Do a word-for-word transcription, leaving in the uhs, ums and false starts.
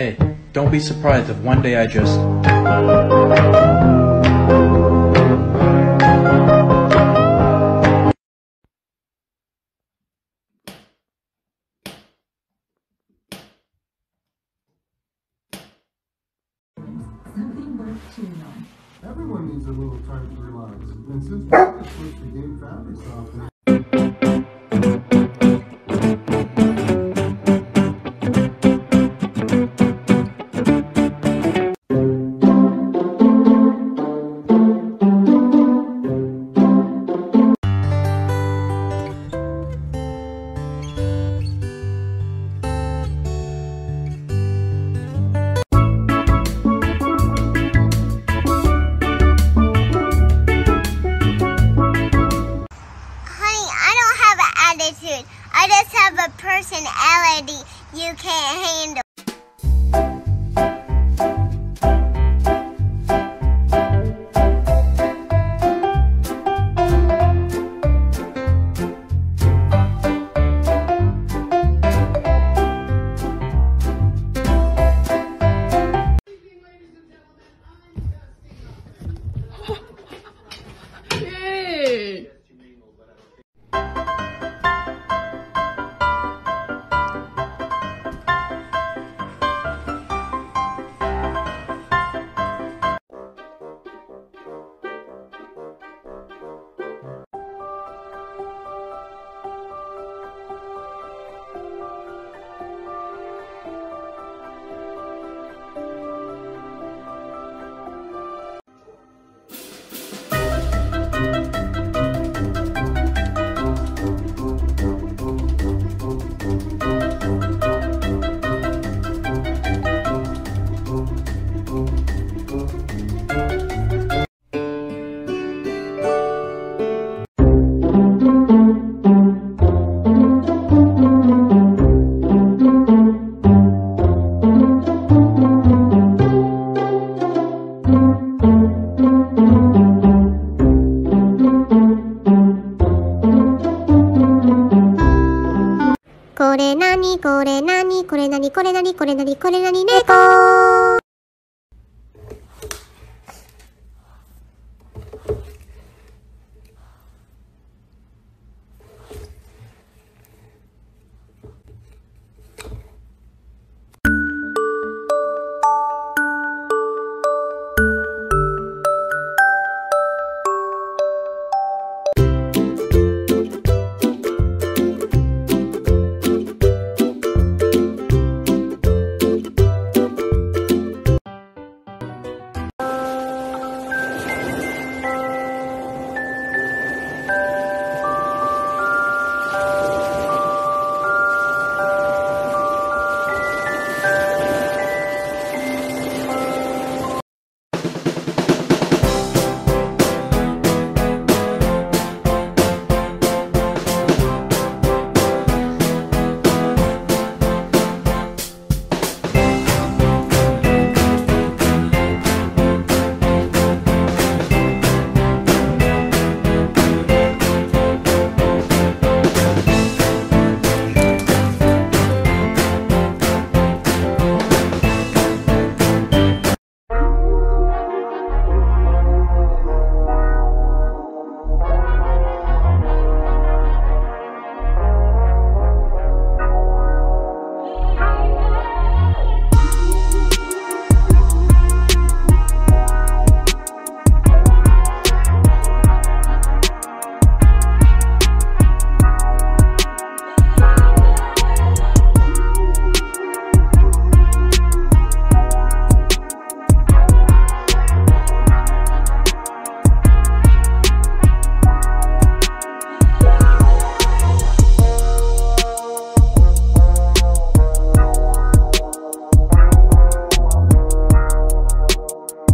Hey, don't be surprised if one day I just... Something worth chewing on. Everyone needs a little time to relax, and since we're supposed to game fabric software. I just have a personality you can't handle. Kore nani, kore nani, kore nani, kore nani, kore nani, kore nani, neko.